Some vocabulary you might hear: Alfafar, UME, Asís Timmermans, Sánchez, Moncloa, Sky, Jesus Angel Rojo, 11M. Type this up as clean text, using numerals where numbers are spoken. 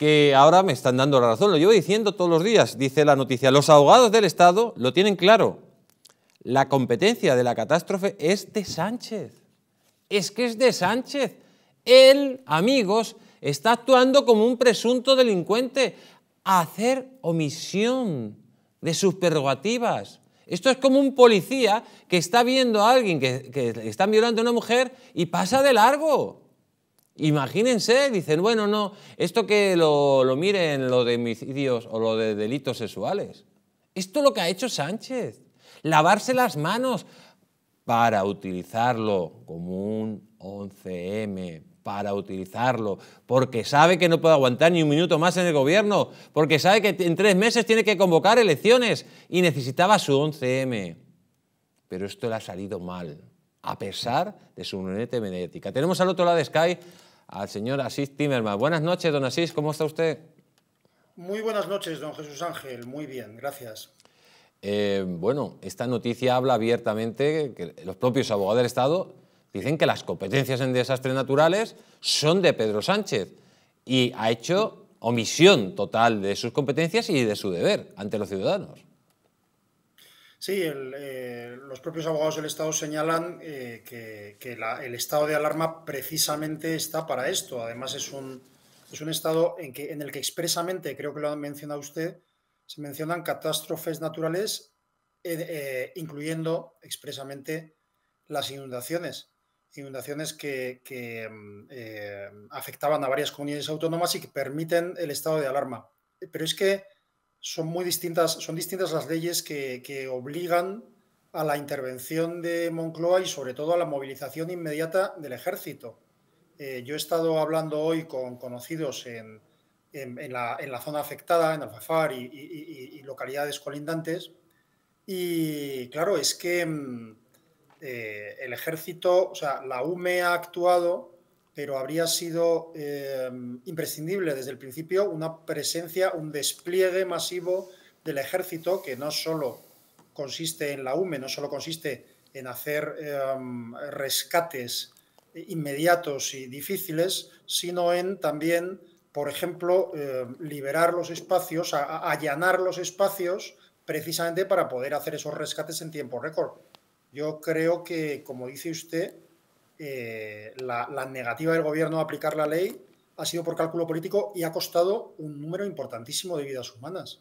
que ahora me están dando la razón. Lo llevo diciendo todos los días, dice la noticia. Los abogados del Estado lo tienen claro. La competencia de la catástrofe es de Sánchez. Es que es de Sánchez. Él, amigos, está actuando como un presunto delincuente a hacer omisión de sus prerrogativas. Esto es como un policía que está viendo a alguien que están violando a una mujer y pasa de largo. Imagínense, dicen, bueno, no, esto que lo miren lo de homicidios o lo de delitos sexuales. Esto es lo que ha hecho Sánchez, lavarse las manos para utilizarlo como un 11M, para utilizarlo, porque sabe que no puede aguantar ni un minuto más en el gobierno, porque sabe que en 3 meses tiene que convocar elecciones y necesitaba su 11M. Pero esto le ha salido mal, a pesar de su unidad mediática. Tenemos al otro lado de Sky al señor Asís Timmermans. Buenas noches, don Asís, ¿cómo está usted? Muy buenas noches, don Jesús Ángel, muy bien, gracias. Bueno, esta noticia habla abiertamente que los propios abogados del Estado dicen que las competencias en desastres naturales son de Pedro Sánchez y ha hecho omisión total de sus competencias y de su deber ante los ciudadanos. Sí, los propios abogados del Estado señalan que el estado de alarma precisamente está para esto. Además, es un estado en el que expresamente, creo que lo ha mencionado usted, se mencionan catástrofes naturales, incluyendo expresamente las inundaciones. Inundaciones que afectaban a varias comunidades autónomas y que permiten el estado de alarma. Pero es que son muy distintas, son distintas las leyes que obligan a la intervención de Moncloa y sobre todo a la movilización inmediata del ejército. Yo he estado hablando hoy con conocidos en la zona afectada, en Alfafar y localidades colindantes, y claro, es que el ejército, o sea, la UME ha actuado, pero habría sido imprescindible desde el principio una presencia, un despliegue masivo del ejército, que no solo consiste en la UME, no solo consiste en hacer rescates inmediatos y difíciles, sino en también, por ejemplo, liberar los espacios, allanar los espacios precisamente para poder hacer esos rescates en tiempo récord. Yo creo que, como dice usted, la negativa del gobierno a aplicar la ley ha sido por cálculo político y ha costado un número importantísimo de vidas humanas.